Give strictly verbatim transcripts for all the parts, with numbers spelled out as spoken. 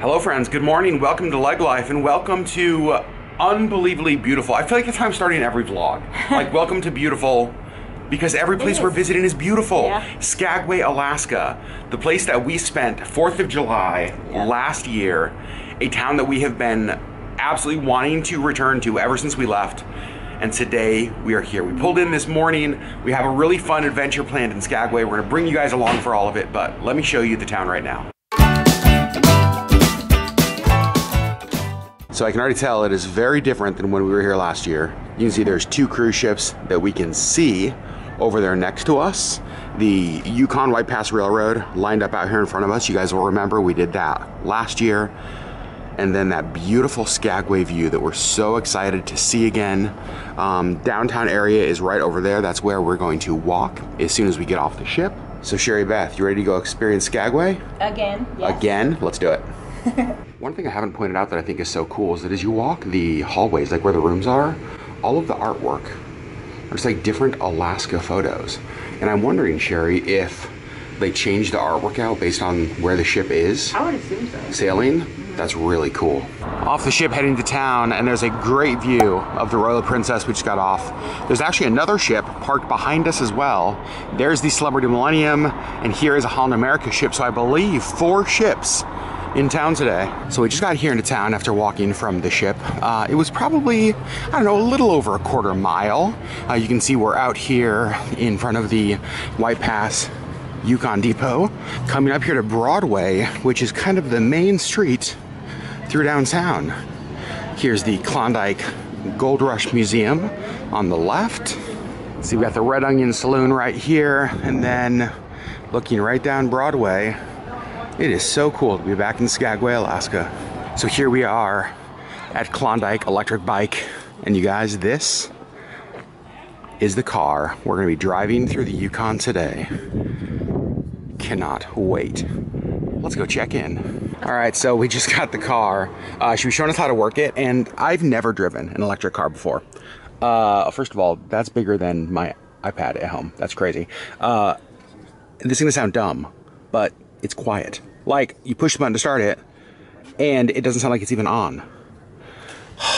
Hello friends, good morning, welcome to LeggLife, and welcome to uh, unbelievably beautiful. I feel like that's how I'm starting every vlog. Like, welcome to beautiful, because every place we're visiting is beautiful. Yeah. Skagway, Alaska, the place that we spent fourth of July yeah. last year, a town that we have been absolutely wanting to return to ever since we left. And today we are here. We pulled in this morning. We have a really fun adventure planned in Skagway. We're gonna bring you guys along for all of it, but let me show you the town right now. So I can already tell it is very different than when we were here last year. You can see there's two cruise ships that we can see over there next to us. The Yukon White Pass Railroad lined up out here in front of us. You guys will remember we did that last year. And then that beautiful Skagway view that we're so excited to see again. Um, downtown area is right over there. That's where we're going to walk as soon as we get off the ship. So Sherry Beth, you ready to go experience Skagway? Again, yes. Again, let's do it. One thing I haven't pointed out that I think is so cool is that as you walk the hallways, like where the rooms are, all of the artwork, there's like different Alaska photos. And I'm wondering, Sherry, if they changed the artwork out based on where the ship is. I would assume so. Sailing? Mm-hmm. That's really cool. Off the ship heading to town, and there's a great view of the Royal Princess we just got off. There's actually another ship parked behind us as well. There's the Celebrity Millennium, and here is a Holland America ship, so I believe four ships in town today. So we just got here into town after walking from the ship. Uh, it was probably, I don't know, a little over a quarter mile. Uh, you can see we're out here in front of the White Pass Yukon Depot, coming up here to Broadway, which is kind of the main street through downtown. Here's the Klondike Gold Rush Museum on the left. See, we got the Red Onion Saloon right here, and then looking right down Broadway. It is so cool to be back in Skagway, Alaska. So here we are at Klondike Electric Bike. And you guys, this is the car we're gonna be driving through the Yukon today. Cannot wait. Let's go check in. All right, so we just got the car. Uh, she was showing us how to work it, and I've never driven an electric car before. Uh, first of all, that's bigger than my iPad at home. That's crazy. Uh, this is gonna sound dumb, but it's quiet. Like, you push the button to start it, and it doesn't sound like it's even on.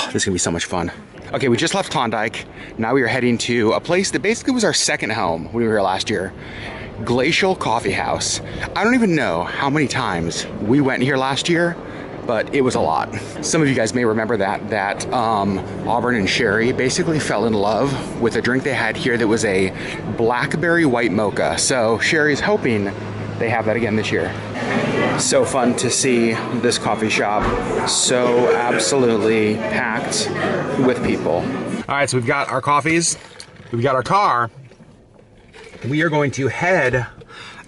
This is gonna be so much fun. Okay, we just left Klondike. Now we are heading to a place that basically was our second home when we were here last year. Glacial Coffee House. I don't even know how many times we went here last year, but it was a lot. Some of you guys may remember that, that um, Auburn and Sherry basically fell in love with a drink they had here that was a blackberry white mocha. So Sherry's hoping they have that again this year. So fun to see this coffee shop so absolutely packed with people. All right, so we've got our coffees, we've got our car. We are going to head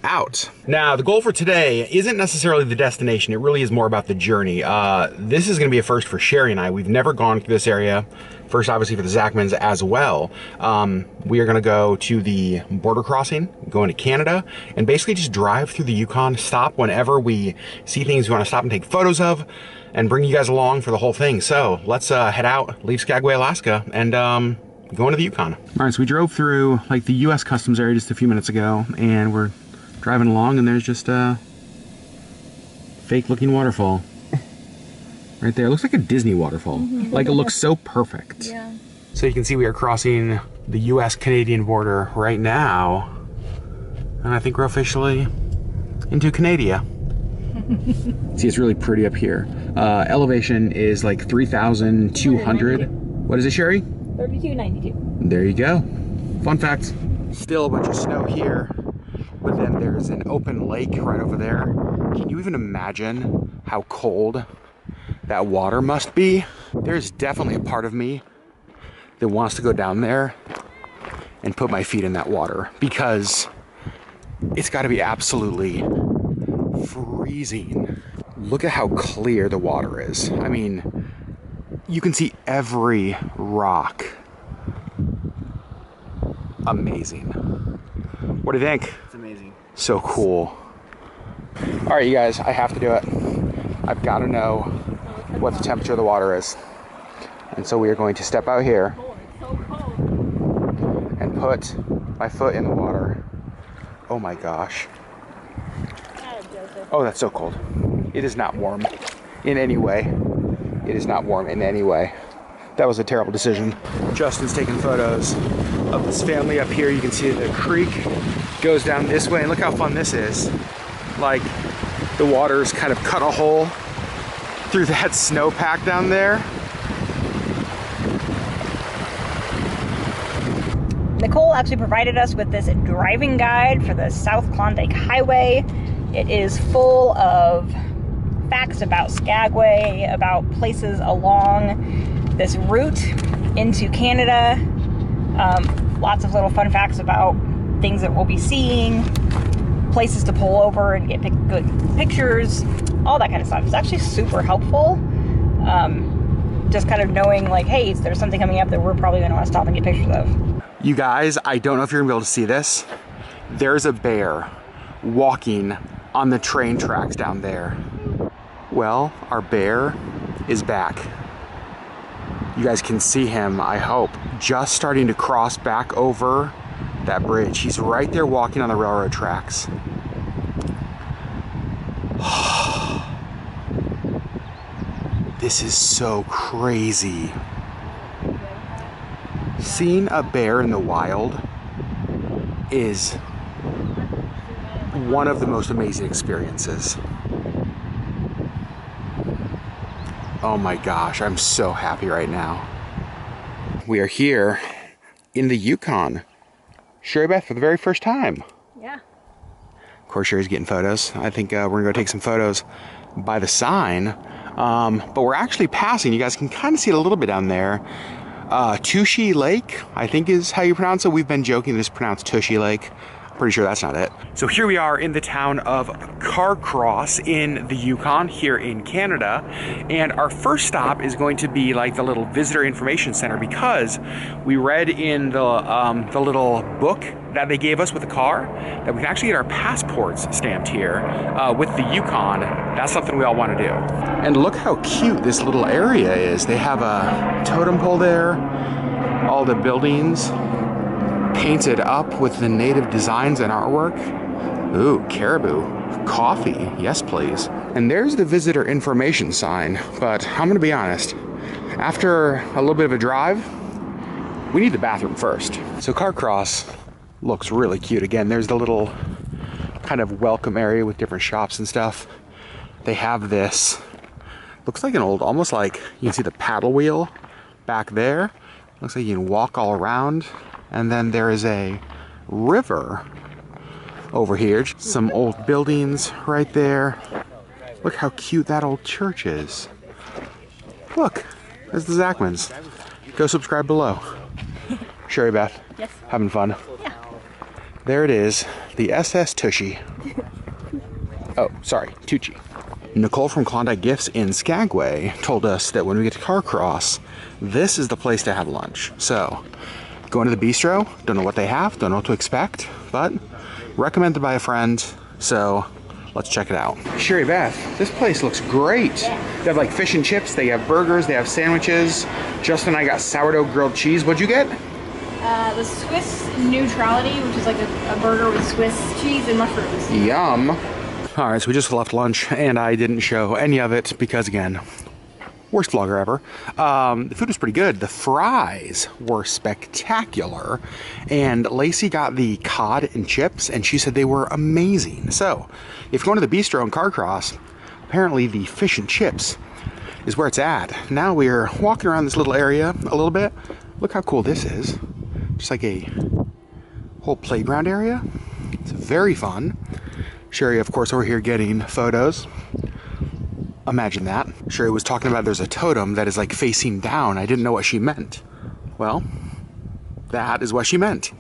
out. Now, the goal for today isn't necessarily the destination. It really is more about the journey. Uh, this is gonna be a first for Sherry and I. We've never gone through this area. First, obviously, for the Zachmans as well. Um, we are gonna go to the border crossing, go into Canada, and basically just drive through the Yukon, stop whenever we see things we wanna stop and take photos of, and bring you guys along for the whole thing. So let's uh, head out, leave Skagway, Alaska, and um, going to the Yukon. All right, so we drove through like the U S customs area just a few minutes ago, and we're driving along, and there's just a fake looking waterfall right there. It looks like a Disney waterfall. Mm-hmm. Like, it looks so perfect. Yeah. So you can see we are crossing the U S Canadian border right now, and I think we're officially into Canada. See, it's really pretty up here. Uh, elevation is like three thousand two hundred. What is it, Sherry? thirty-two ninety-two. There you go. Fun fact. Still a bunch of snow here, but then there's an open lake right over there. Can you even imagine how cold that water must be? There's definitely a part of me that wants to go down there and put my feet in that water, because it's got to be absolutely freezing. Look at how clear the water is. I mean, you can see every rock. Amazing. What do you think? It's amazing. So cool. All right, you guys, I have to do it. I've got to know what the temperature of the water is. And so we are going to step out here and put my foot in the water. Oh my gosh. Oh, that's so cold. It is not warm. in any way. It is not warm in any way. That was a terrible decision. Justin's taking photos of this family up here. You can see the creek goes down this way, and look how fun this is. Like, the water's kind of cut a hole through that snowpack down there. Nicole actually provided us with this driving guide for the South Klondike Highway. It is full of facts about Skagway, about places along this route into Canada. Um, lots of little fun facts about things that we'll be seeing, places to pull over and get pic good pictures, all that kind of stuff. It's actually super helpful. Um, just kind of knowing like, hey, there's something coming up that we're probably gonna wanna stop and get pictures of. You guys, I don't know if you're gonna be able to see this. There's a bear walking on the train tracks down there. Well, our bear is back. You guys can see him, I hope, just starting to cross back over that bridge. He's right there walking on the railroad tracks. This is so crazy. Seeing a bear in the wild is one of the most amazing experiences. Oh my gosh, I'm so happy right now. We are here in the Yukon. Sherry Beth, for the very first time. Yeah. Of course, Sherry's getting photos. I think uh, we're gonna go take some photos by the sign. Um, but we're actually passing. You guys can kind of see it a little bit down there. Uh, Tushy Lake, I think is how you pronounce it. We've been joking, it's pronounced Tushy Lake. Pretty sure that's not it. So here we are in the town of Carcross in the Yukon here in Canada, and our first stop is going to be like the little visitor information center, because we read in the, um, the little book that they gave us with the car that we can actually get our passports stamped here uh, with the Yukon. That's something we all want to do. And look how cute this little area is. They have a totem pole there, all the buildings painted up with the native designs and artwork. Ooh, caribou. Coffee, yes please. And there's the visitor information sign, but I'm gonna be honest, after a little bit of a drive, we need the bathroom first. So Carcross looks really cute. Again, there's the little kind of welcome area with different shops and stuff. They have this, looks like an old, almost like, you can see the paddle wheel back there. Looks like you can walk all around. And then there is a river over here. Some old buildings right there. Look how cute that old church is. Look, there's the Zachmans. Go subscribe below. Sherry Beth, yes. Having fun? Yeah. There it is, the S S Tucci. Oh, sorry, Tucci. Nicole from Klondike Gifts in Skagway told us that when we get to Carcross, this is the place to have lunch. So, going to the bistro, don't know what they have, don't know what to expect, but recommended by a friend, so let's check it out. Sherry Beth, this place looks great. They have like fish and chips, they have burgers, they have sandwiches. Justin and I got sourdough grilled cheese. What'd you get? Uh, the Swiss neutrality, which is like a, a burger with Swiss cheese and mushrooms. Yum. All right, so we just left lunch and I didn't show any of it because, again, worst vlogger ever. Um, the food was pretty good. The fries were spectacular. And Lacey got the cod and chips and she said they were amazing. So if you're going to the bistro in Carcross, apparently the fish and chips is where it's at. Now we're walking around this little area a little bit. Look how cool this is. Just like a whole playground area. It's very fun. Sherry, of course, over here getting photos. Imagine that. Sherry was talking about there's a totem that is like facing down. I didn't know what she meant. Well, that is what she meant.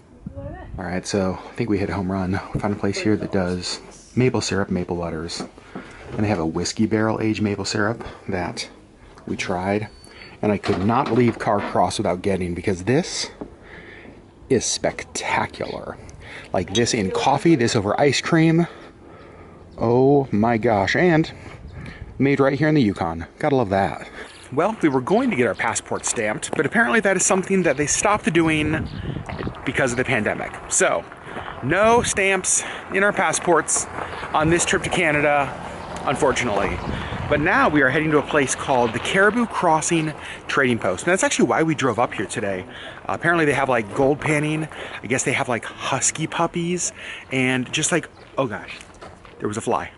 All right, so I think we hit a home run. We found a place here that does maple syrup, maple butters. And they have a whiskey barrel aged maple syrup that we tried. And I could not leave Carcross without getting, because this is spectacular. Like this in coffee, this over ice cream. Oh my gosh. And made right here in the Yukon. Gotta love that. Well, we were going to get our passport stamped, but apparently that is something that they stopped doing because of the pandemic. So, no stamps in our passports on this trip to Canada, unfortunately. But now we are heading to a place called the Caribou Crossing Trading Post. And that's actually why we drove up here today. Uh, apparently they have like gold panning. I guess they have like husky puppies and just like, oh gosh, there was a fly.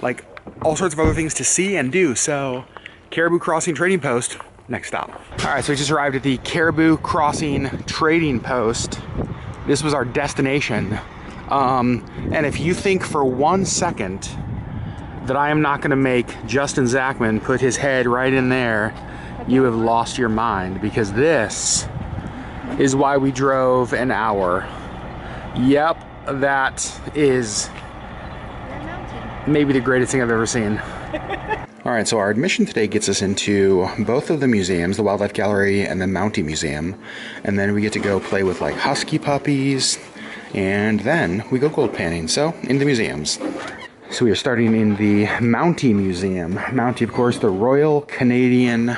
Like all sorts of other things to see and do. So Caribou Crossing Trading Post, next stop. All right, so we just arrived at the Caribou Crossing Trading Post. This was our destination. Um, and if you think for one second that I am not gonna make Justin Zachman put his head right in there, you have lost your mind, because this is why we drove an hour. Yep, that is maybe the greatest thing I've ever seen. All right, so our admission today gets us into both of the museums, the Wildlife Gallery and the Mountie Museum. And then we get to go play with like husky puppies, and then we go gold panning, so in the museums. So we are starting in the Mountie Museum. Mountie, of course, the Royal Canadian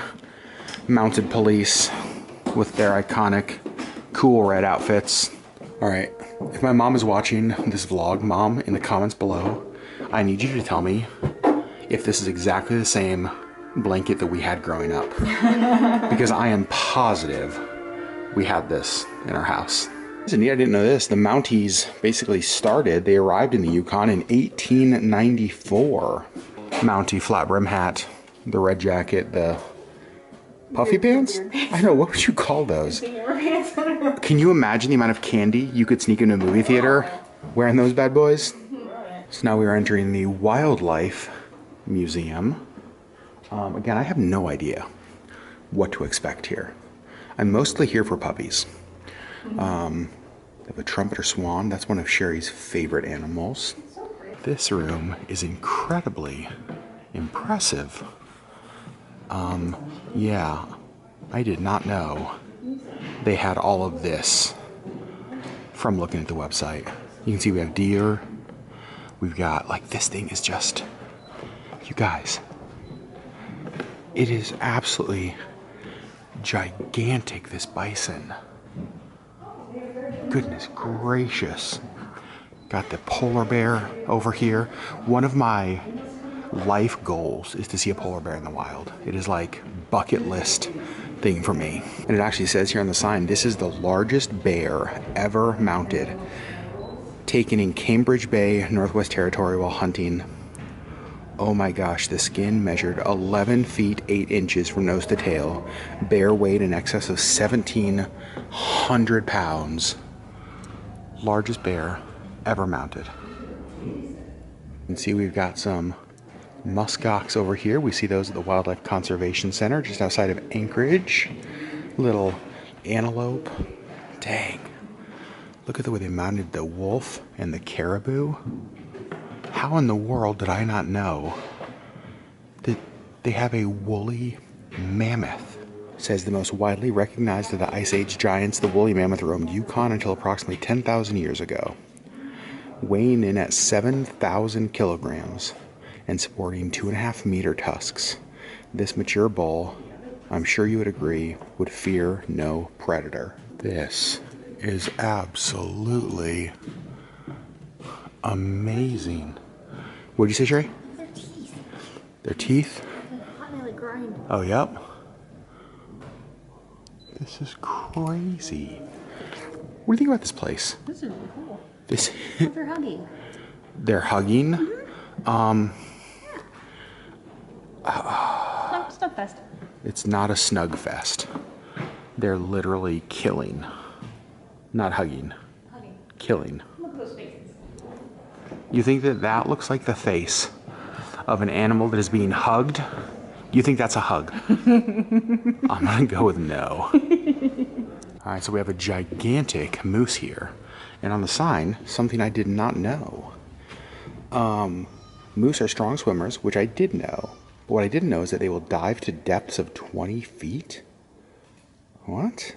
Mounted Police with their iconic cool red outfits. All right, if my mom is watching this vlog, Mom, in the comments below, I need you to tell me if this is exactly the same blanket that we had growing up. Because I am positive we had this in our house. This is neat, I didn't know this. The Mounties basically started, they arrived in the Yukon in eighteen ninety-four. Mountie flat brim hat, the red jacket, the puffy pants? I know, what would you call those? Can you imagine the amount of candy you could sneak into a movie theater wearing those bad boys? So now we are entering the Wildlife Museum. Um, again, I have no idea what to expect here. I'm mostly here for puppies. Um, they have a trumpeter swan. That's one of Sherry's favorite animals. So this room is incredibly impressive. Um, yeah, I did not know they had all of this from looking at the website. You can see we have deer. We've got, like, this thing is just, you guys, it is absolutely gigantic, this bison. Goodness gracious. Got the polar bear over here. One of my life goals is to see a polar bear in the wild. It is like bucket list thing for me. And it actually says here on the sign, this is the largest bear ever mounted, taken in Cambridge Bay, Northwest Territory while hunting. Oh my gosh, the skin measured eleven feet, eight inches from nose to tail. Bear weighed in excess of seventeen hundred pounds. Largest bear ever mounted. You can see we've got some muskox over here. We see those at the Wildlife Conservation Center just outside of Anchorage. Little antelope. Dang. Look at the way they mounted the wolf and the caribou. How in the world did I not know that they have a woolly mammoth? It says the most widely recognized of the Ice Age giants, the woolly mammoth roamed Yukon until approximately ten thousand years ago, weighing in at seven thousand kilograms and sporting two and a half meter tusks. This mature bull, I'm sure you would agree, would fear no predator. This is absolutely amazing. What'd you say, Sherry? Their teeth. Their teeth? Oh, yep. This is crazy. What do you think about this place? This is really cool. This. They're hugging. They're hugging. Mm-hmm. Um. Yeah. Uh, no, it's not fest. It's not a snug fest. They're literally killing, not hugging. Hugging. Killing. You think that that looks like the face of an animal that is being hugged? You think that's a hug? I'm gonna go with no. All right, so we have a gigantic moose here. And on the sign, something I did not know. Um, moose are strong swimmers, which I did know. But what I didn't know is that they will dive to depths of twenty feet. What?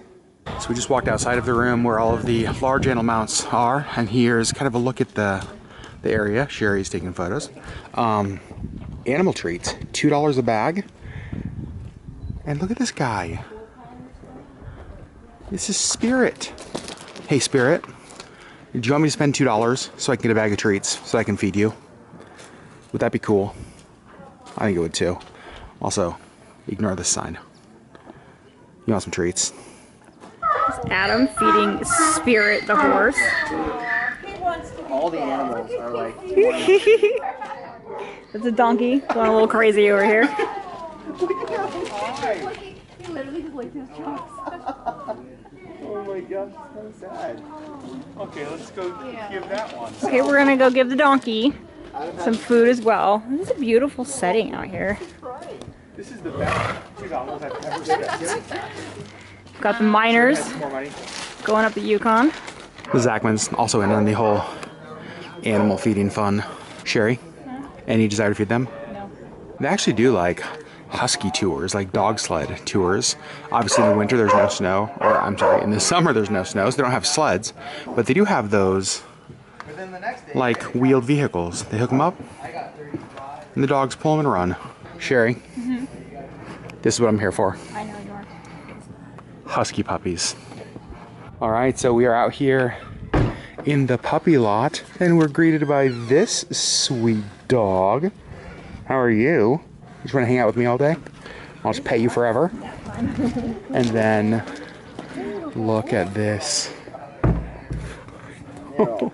So we just walked outside of the room where all of the large animal mounts are. And here's kind of a look at the the area. Sherry's taking photos. Um, animal treats, two dollars a bag. And look at this guy. This is Spirit. Hey, Spirit. Do you want me to spend two dollars so I can get a bag of treats so I can feed you? Would that be cool? I think it would too. Also, ignore this sign. You want some treats? Adam feeding Spirit the horse. All the animals are like... It's a donkey going a little crazy over here. He literally just licked his chops. Oh my gosh, so sad. Okay, let's go give that one. Okay, we're gonna go give the donkey some food as well. This is a beautiful setting out here. This is the best two dollars I've ever spent. Got the miners going up the Yukon. The Zachmans also in on the whole animal feeding fun. Sherry, huh? Any desire to feed them? No. They actually do like husky tours, like dog sled tours. Obviously in the winter there's no snow, or I'm sorry, in the summer there's no snow, so they don't have sleds, but they do have those like wheeled vehicles. They hook them up and the dogs pull them and run. Sherry, mm-hmm. This is what I'm here for. I know you are. Husky puppies. All right, so we are out here in the puppy lot and we're greeted by this sweet dog. How are you? You just want to hang out with me all day? I'll just pay you forever. And then look at this. Oh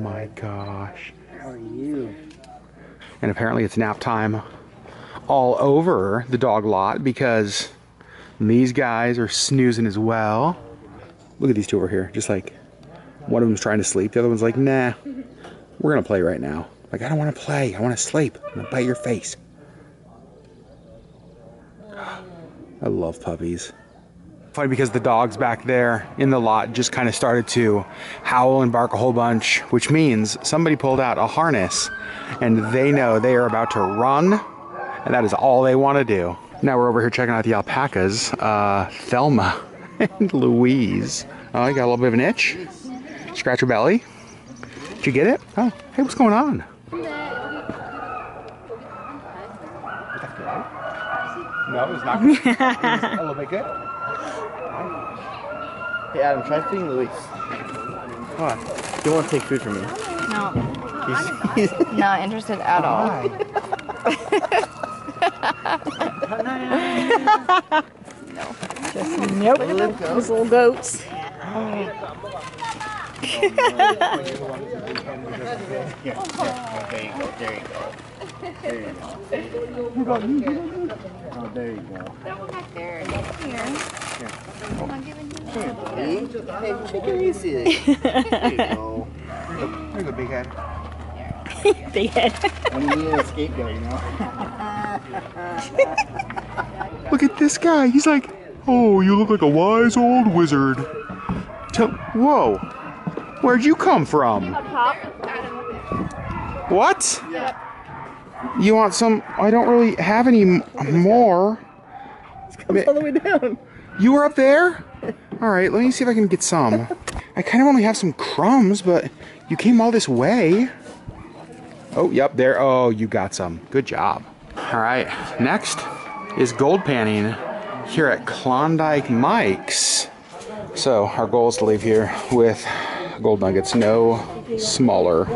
my gosh. How are you? And apparently it's nap time all over the dog lot because these guys are snoozing as well. Look at these two over here. Just like one of them's trying to sleep. The other one's like, nah. We're gonna play right now. Like, I don't wanna play, I wanna sleep. I'm gonna bite your face. I love puppies. Funny because the dogs back there in the lot just kind of started to howl and bark a whole bunch, which means somebody pulled out a harness and they know they are about to run and that is all they wanna do. Now we're over here checking out the alpacas, uh, Thelma and Louise. Oh, you got a little bit of an itch. Scratch your belly. Did you get it? Oh, hey, what's going on? No, it was not good. It was a little bit good. Hey, Adam, try feeding Luis. Come on. You won't take food from me. No. He's not interested at all. All right. No. Just nope. Little Those little goats. Look at this guy. He's like, oh, you look like a wise old wizard. Tell whoa. Where'd you come from? What? Yep. You want some? I don't really have any more. It's coming all the way down. You were up there? All right, let me see if I can get some. I kind of only have some crumbs, but you came all this way. Oh, yep, there. Oh, you got some. Good job. All right, next is gold panning here at Klondike Mike's. So our goal is to leave here with gold nuggets no smaller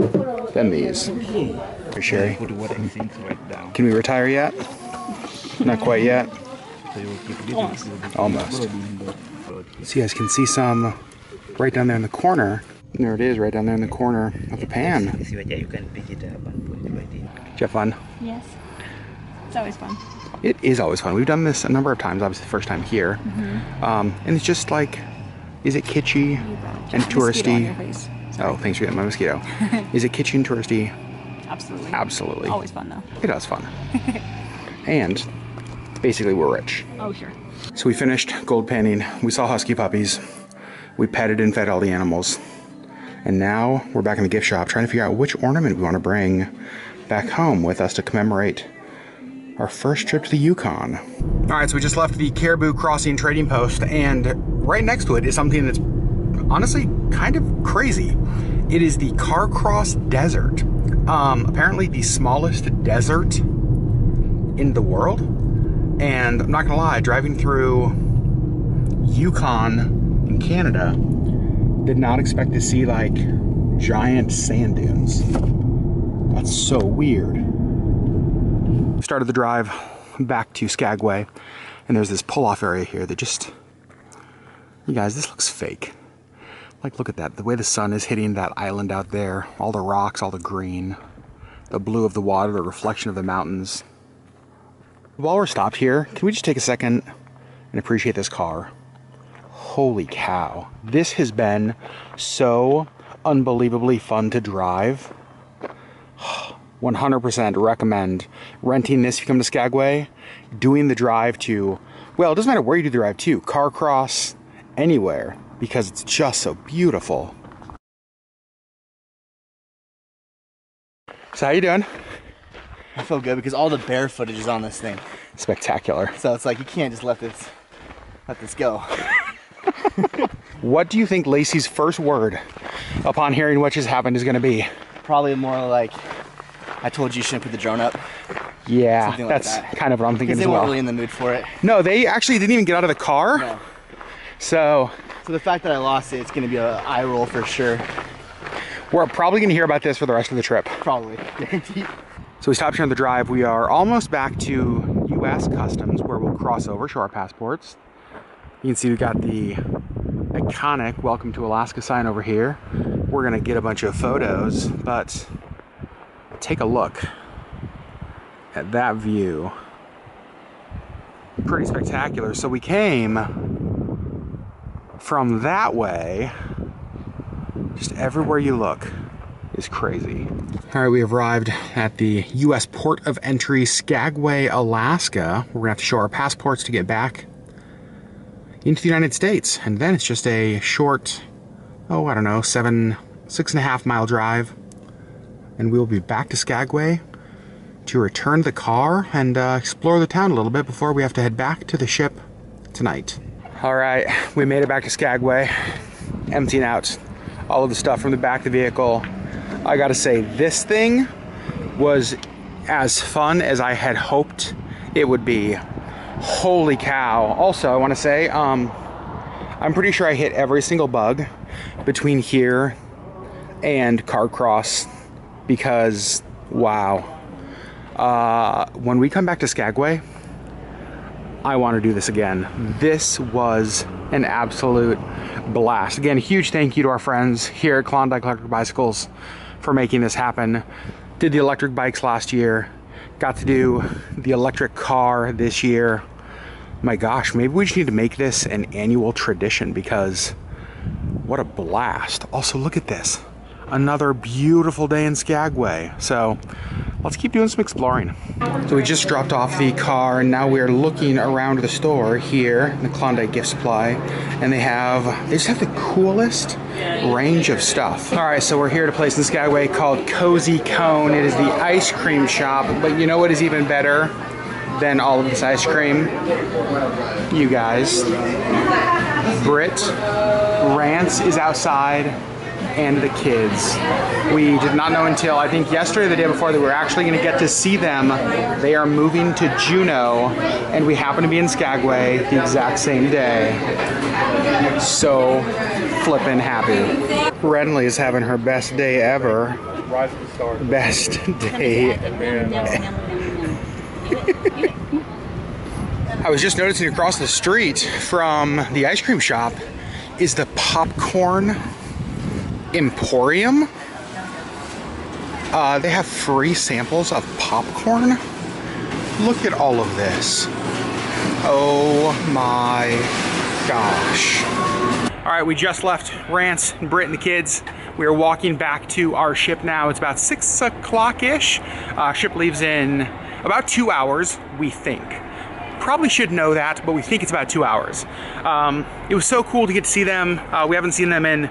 than these. Hey, Sherry, can we retire yet? Not quite yet. Almost. Almost. So you guys can see some right down there in the corner. There it is, right down there in the corner of the pan. Did you have fun? Yes. It's always fun. It is always fun. We've done this a number of times, obviously the first time here. Mm-hmm. um, and it's just like, is it kitschy and touristy? Oh, thanks for getting my mosquito. Is it kitschy and touristy? Absolutely. Absolutely. Always fun though. It is fun. And basically we're rich. Oh, sure. So we finished gold panning. We saw husky puppies. We petted and fed all the animals. And now we're back in the gift shop trying to figure out which ornament we want to bring back home with us to commemorate our first trip to the Yukon. All right, so we just left the Caribou Crossing Trading Post, and right next to it is something that's honestly kind of crazy. It is the Carcross Desert. Um, apparently the smallest desert in the world. And I'm not gonna lie, driving through Yukon in Canada, did not expect to see like giant sand dunes. That's so weird. Started the drive back to Skagway, and there's this pull-off area here that just... You guys, this looks fake. Like, look at that. The way the sun is hitting that island out there. All the rocks, all the green. The blue of the water, the reflection of the mountains. While we're stopped here, can we just take a second and appreciate this car? Holy cow. This has been so unbelievably fun to drive. one hundred percent recommend renting this if you come to Skagway. Doing the drive to, well, it doesn't matter where you do the drive to, Carcross, anywhere, because it's just so beautiful. So how you doing? I feel good because all the bear footage is on this thing. Spectacular. So it's like you can't just let this, let this go. What do you think Lacey's first word upon hearing what just happened is going to be? Probably more like, I told you you shouldn't put the drone up. Yeah, like that's that. Kind of what I'm thinking as well. They weren't really in the mood for it. No, they actually didn't even get out of the car. No. So, so the fact that I lost it, it's going to be an eye roll for sure. We're probably going to hear about this for the rest of the trip. Probably. So we stopped here on the drive. We are almost back to U S Customs, where we'll cross over, show our passports. You can see we've got the iconic Welcome to Alaska sign over here. We're going to get a bunch of photos, but take a look at that view. Pretty spectacular. So we came from that way. Just everywhere you look is crazy. All right, we have arrived at the U S Port of Entry, Skagway, Alaska. We're gonna have to show our passports to get back into the United States. And then it's just a short, oh, I don't know, seven, six and a half mile drive. And we'll be back to Skagway to return the car and uh, explore the town a little bit before we have to head back to the ship tonight. All right, we made it back to Skagway, emptying out all of the stuff from the back of the vehicle. I gotta say, this thing was as fun as I had hoped it would be. Holy cow. Also, I wanna say, um, I'm pretty sure I hit every single bug between here and Carcross because, wow. Uh, when we come back to Skagway, I wanna do this again. This was an absolute blast. Again, huge thank you to our friends here at Klondike Electric Bicycles for making this happen. Did the electric bikes last year, got to do the electric car this year. My gosh, maybe we just need to make this an annual tradition because what a blast. Also, look at this. Another beautiful day in Skagway. So let's keep doing some exploring. So we just dropped off the car and now we're looking around the store here in the Klondike Gift Supply, and they have, they just have the coolest range of stuff. All right, so we're here at a place in Skagway called Cozy Cone. It is the ice cream shop, but you know what is even better than all of this ice cream? You guys, Britt Rance is outside and the kids. We did not know until I think yesterday or the day before that we were actually gonna get to see them. They are moving to Juneau and we happen to be in Skagway the exact same day. So flippin' happy. Renly is having her best day ever. Best day. I was just noticing across the street from the ice cream shop is the Popcorn Emporium. Uh, they have free samples of popcorn. Look at all of this. Oh my gosh. All right, we just left Rance and Britt and the kids. We are walking back to our ship now. It's about six o'clock-ish. Uh, ship leaves in about two hours, we think. Probably should know that, but we think it's about two hours. Um, it was so cool to get to see them. Uh, we haven't seen them in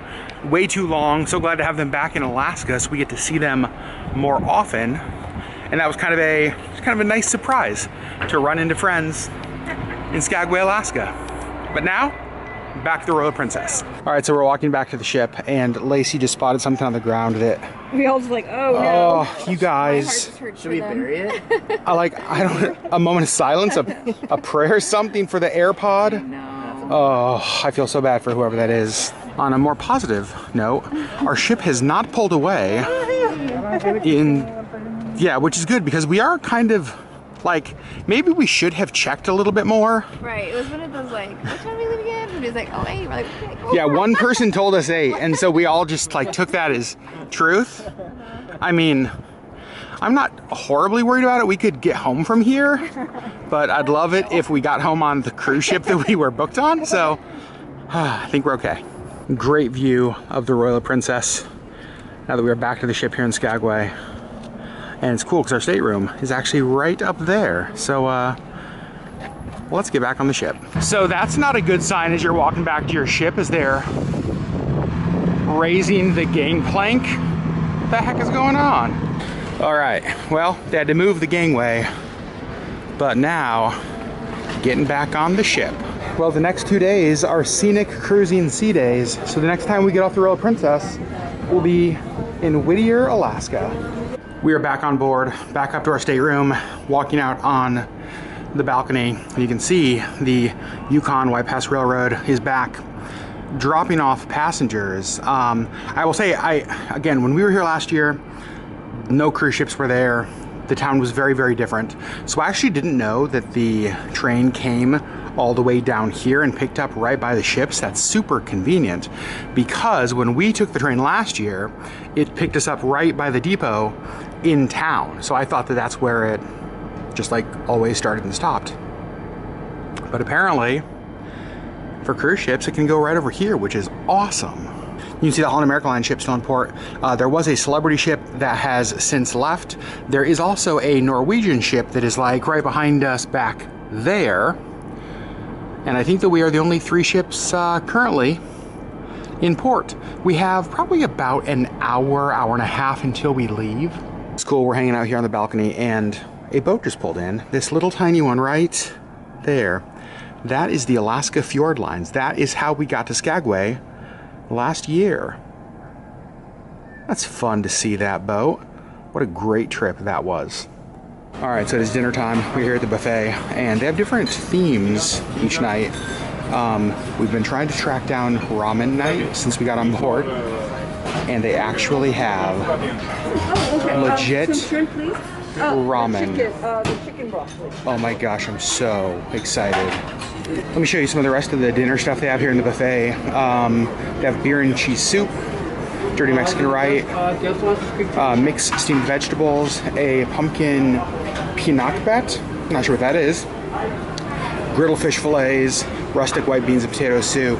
way too long. So glad to have them back in Alaska so we get to see them more often. And that was kind of a kind of a nice surprise to run into friends in Skagway, Alaska. But now, back to the Royal Princess. All right, so we're walking back to the ship and Lacey just spotted something on the ground that we all just like, oh, no. Oh, you guys. Should we bury it? I like, I don't, a moment of silence, a, a prayer, something for the AirPod. No. Oh, I feel so bad for whoever that is. On a more positive note, our ship has not pulled away in yeah, which is good because we are kind of like, maybe we should have checked a little bit more. Right, it was one of those like, what time are we leaving again? And it was like, oh eight, we're like, okay, cool. Yeah, one person told us eight, and so we all just like took that as truth. I mean, I'm not horribly worried about it. We could get home from here, but I'd love it if we got home on the cruise ship that we were booked on, so uh, I think we're okay. Great view of the Royal Princess now that we're back to the ship here in Skagway. And it's cool because our stateroom is actually right up there. So uh, let's get back on the ship. So that's not a good sign as you're walking back to your ship as they're raising the gangplank. What the heck is going on? All right, well, they had to move the gangway, but now getting back on the ship. Well, the next two days are scenic cruising sea days. So the next time we get off the Royal Princess, we'll be in Whittier, Alaska. We are back on board, back up to our stateroom, walking out on the balcony. And you can see the Yukon White Pass Railroad is back, dropping off passengers. Um, I will say, I again, when we were here last year, no cruise ships were there. The town was very, very different. So I actually didn't know that the train came all the way down here and picked up right by the ships. That's super convenient because when we took the train last year, it picked us up right by the depot in town. So I thought that that's where it just like always started and stopped. But apparently for cruise ships, it can go right over here, which is awesome. You can see the Holland America Line ship still in port. Uh, there was a Celebrity ship that has since left. There is also a Norwegian ship that is like right behind us back there. And I think that we are the only three ships uh, currently in port. We have probably about an hour, hour and a half until we leave. It's cool, we're hanging out here on the balcony and a boat just pulled in. This little tiny one right there. That is the Alaska Fjord Lines. That is how we got to Skagway last year. That's fun to see that boat. What a great trip that was. All right, so it is dinner time. We're here at the buffet, and they have different themes each night. Um, we've been trying to track down ramen night since we got on board, and they actually have oh, okay. legit uh, shrimp, ramen. Chicken, uh, the chicken broth, oh my gosh, I'm so excited. Let me show you some of the rest of the dinner stuff they have here in the buffet. Um, they have beer and cheese soup, dirty Mexican right, uh, mixed steamed vegetables, a pumpkin pinakbet, not sure what that is, griddle fish fillets, rustic white beans and potato soup,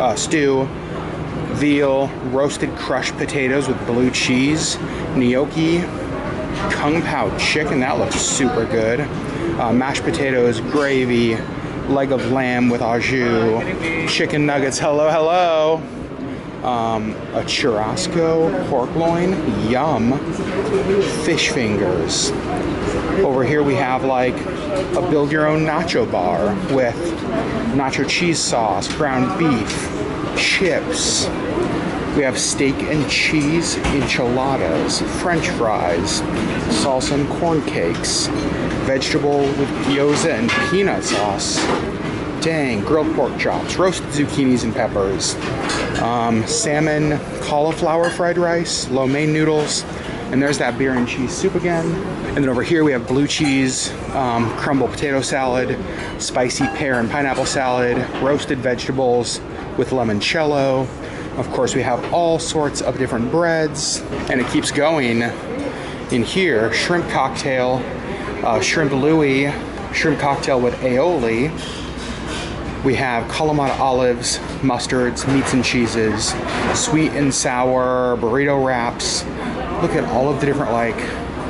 uh, stew, veal, roasted crushed potatoes with blue cheese, gnocchi, kung pao chicken, that looks super good, uh, mashed potatoes, gravy, leg of lamb with au jus, chicken nuggets, hello, hello. Um, a churrasco, pork loin, yum, fish fingers. Over here we have like a build your own nacho bar with nacho cheese sauce, ground beef, chips. We have steak and cheese enchiladas, french fries, salsa and corn cakes, vegetable with gyoza and peanut sauce. Dang, grilled pork chops, roasted zucchinis and peppers, um, salmon, cauliflower fried rice, lo mein noodles, and there's that beer and cheese soup again. And then over here we have blue cheese, um, crumble potato salad, spicy pear and pineapple salad, roasted vegetables with limoncello. Of course we have all sorts of different breads, and it keeps going in here. Shrimp cocktail, uh, shrimp Louis, shrimp cocktail with aioli. We have Kalamata olives, mustards, meats and cheeses, sweet and sour, burrito wraps. Look at all of the different, like,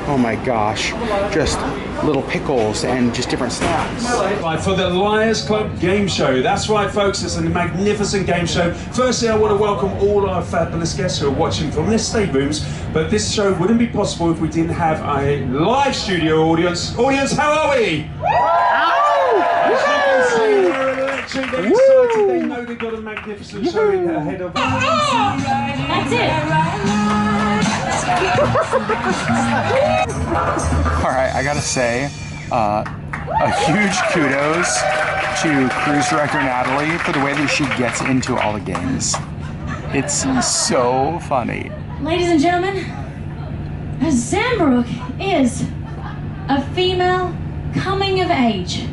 oh my gosh, just little pickles and just different snacks. Right, for the Liars Club game show. That's right, folks, it's a magnificent game show. Firstly, I want to welcome all our fabulous guests who are watching from their staterooms, but this show wouldn't be possible if we didn't have a live studio audience. Audience, how are we? They excited, they know they've got a magnificent Woo! Show in their head of That's it. All right, I gotta say, uh, a huge kudos to cruise director Natalie for the way that she gets into all the games. It's so funny. Ladies and gentlemen, A Zambrook is a female coming of age.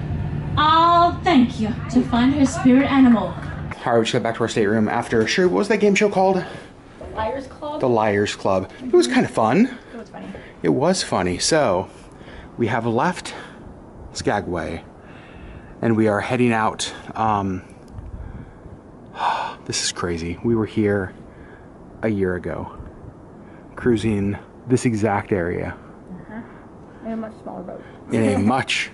I'll thank you to find her spirit animal. All right, we should go back to our stateroom after. Sure, what was that game show called? The Liars Club. The Liars Club. Mm-hmm. It was kind of fun. It was funny. It was funny. So we have left Skagway and we are heading out. Um, this is crazy. We were here a year ago cruising this exact area. Uh-huh. In a much smaller boat. In a much,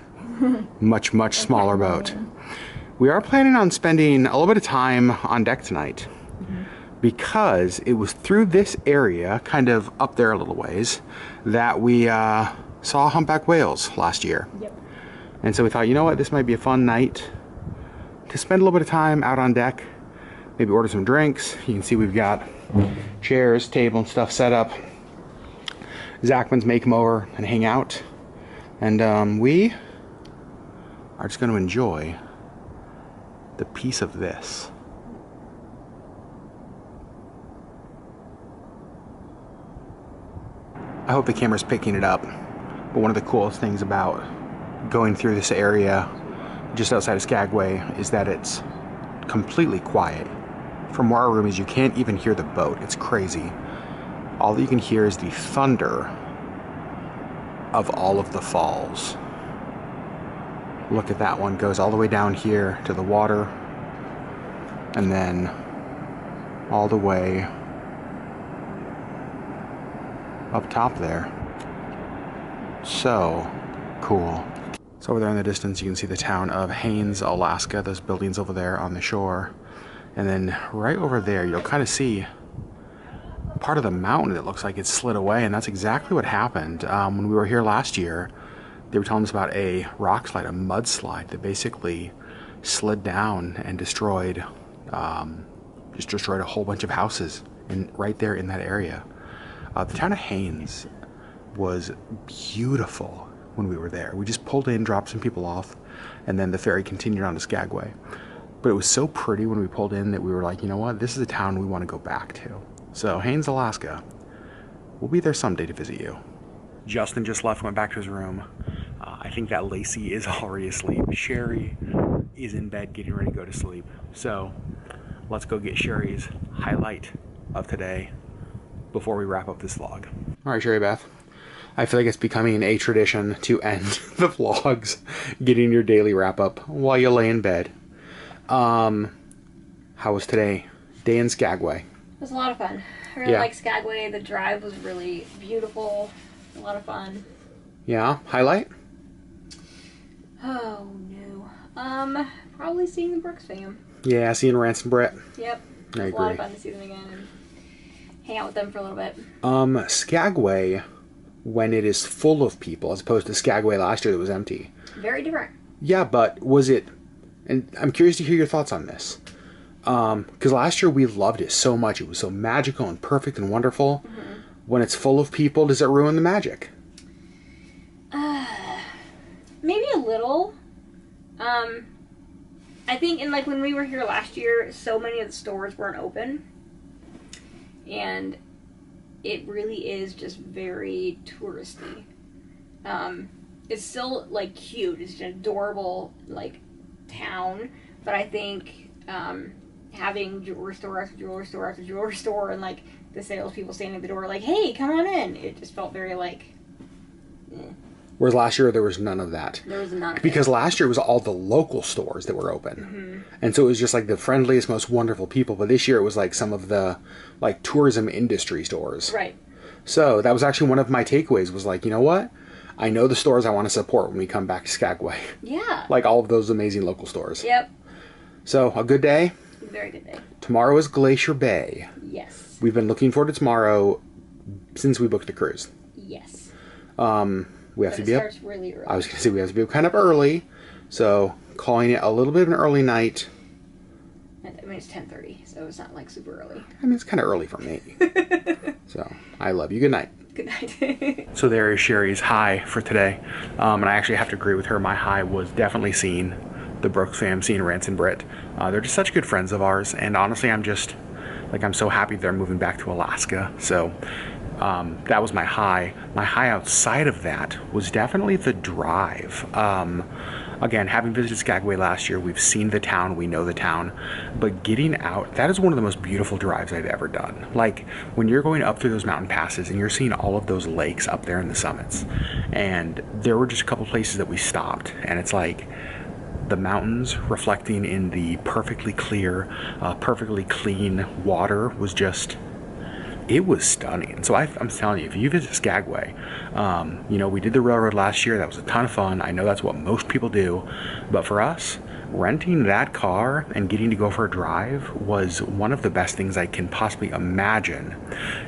much, much smaller boat. We are planning on spending a little bit of time on deck tonight, mm-hmm, because it was through this area, kind of up there a little ways, that we uh, saw humpback whales last year. Yep. And so we thought, you know what, this might be a fun night to spend a little bit of time out on deck, maybe order some drinks. You can see we've got chairs, table, and stuff set up. Zachman's may come over and hang out. And um, we are just going to enjoy the piece of this. I hope the camera's picking it up, but one of the coolest things about going through this area just outside of Skagway is that it's completely quiet. From where our room is, you can't even hear the boat. It's crazy. All that you can hear is the thunder of all of the falls. Look at that one, goes all the way down here to the water and then all the way up top there. So cool. So over there in the distance you can see the town of Haines, Alaska, those buildings over there on the shore. And then right over there you'll kind of see part of the mountain that looks like it slid away, and that's exactly what happened um, when we were here last year. They were telling us about a rock slide, a mudslide that basically slid down and destroyed, um, just destroyed a whole bunch of houses in, right there in that area. Uh, the town of Haines was beautiful when we were there. We just pulled in, dropped some people off, and then the ferry continued on to Skagway. But it was so pretty when we pulled in that we were like, you know what, this is a town we want to go back to. So Haines, Alaska, we'll be there someday to visit you. Justin just left, went back to his room. Uh, I think that Lacey is already asleep. Sherry is in bed getting ready to go to sleep. So let's go get Sherry's highlight of today before we wrap up this vlog. All right, Sherry Beth. I feel like it's becoming a tradition to end the vlogs getting your daily wrap up while you lay in bed. Um, how was today? Day in Skagway. It was a lot of fun. I really yeah. like Skagway. The drive was really beautiful. A lot of fun. Yeah. Highlight? Oh, no. Um, probably seeing the Brooks fam. Yeah, seeing Rance and Brett. Yep. I agree. A lot of fun to see them again and hang out with them for a little bit. Um, Skagway, when it is full of people, as opposed to Skagway last year that was empty. Very different. Yeah, but was it... And I'm curious to hear your thoughts on this. Um, because last year we loved it so much. It was so magical and perfect and wonderful. Mm-hmm. When it's full of people, does it ruin the magic? Uh, maybe a little. Um, I think, and like when we were here last year, so many of the stores weren't open. And it really is just very touristy. Um, it's still like cute. It's an adorable like town. But I think um, having jewelry store after jewelry store after jewelry store and like the salespeople standing at the door like, hey, come on in. It just felt very like, eh. Whereas last year there was none of that. There was none of Because it. last year it was all the local stores that were open. Mm-hmm. And so it was just like the friendliest, most wonderful people. But this year it was like some of the like tourism industry stores. Right. So that was actually one of my takeaways was like, you know what? I know the stores I want to support when we come back to Skagway. Yeah. Like all of those amazing local stores. Yep. So a good day. Very good day. Tomorrow is Glacier Bay. Yes. We've been looking forward to tomorrow since we booked the cruise. Yes. Um, we have but to be it starts up. Really early. I was going to say we have to be up kind of early, so calling it a little bit of an early night. I mean, it's ten thirty, so it's not like super early. I mean, it's kind of early for me. So I love you. Good night. Good night. So there is Sherry's high for today, um, and I actually have to agree with her. My high was definitely seeing the Brooks fam, seeing Rance and Britt. Uh, they're just such good friends of ours, and honestly, I'm just. Like, I'm so happy they're moving back to Alaska. So Um, that was my high. My high outside of that was definitely the drive. Um, again, having visited Skagway last year, we've seen the town, we know the town, but getting out, that is one of the most beautiful drives I've ever done. Like, when you're going up through those mountain passes and you're seeing all of those lakes up there in the summits, and there were just a couple places that we stopped, and it's like, the mountains reflecting in the perfectly clear, uh, perfectly clean water was just, it was stunning. So I, I'm telling you, if you visit Skagway, um, you know, we did the railroad last year. That was a ton of fun. I know that's what most people do. But for us, renting that car and getting to go for a drive was one of the best things I can possibly imagine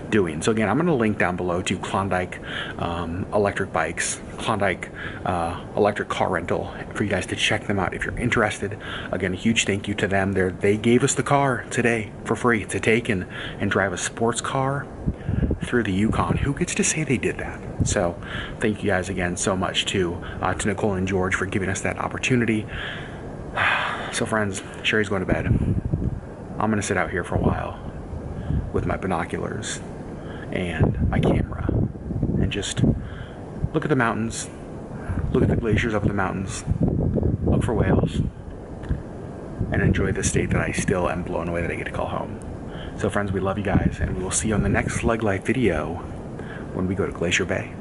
doing. So again, I'm going to link down below to Klondike um, electric bikes, Klondike uh, electric car rental for you guys to check them out if you're interested. Again, a huge thank you to them. They're, they gave us the car today for free to take and, and drive a sports car through the Yukon. Who gets to say they did that? So thank you guys again so much to, uh, to Nicole and George for giving us that opportunity. So friends, Sherry's going to bed. I'm going to sit out here for a while with my binoculars and my camera and just look at the mountains, look at the glaciers up in the mountains, look for whales, and enjoy the state that I still am blown away that I get to call home. So friends, we love you guys, and we will see you on the next LeggLife video when we go to Glacier Bay.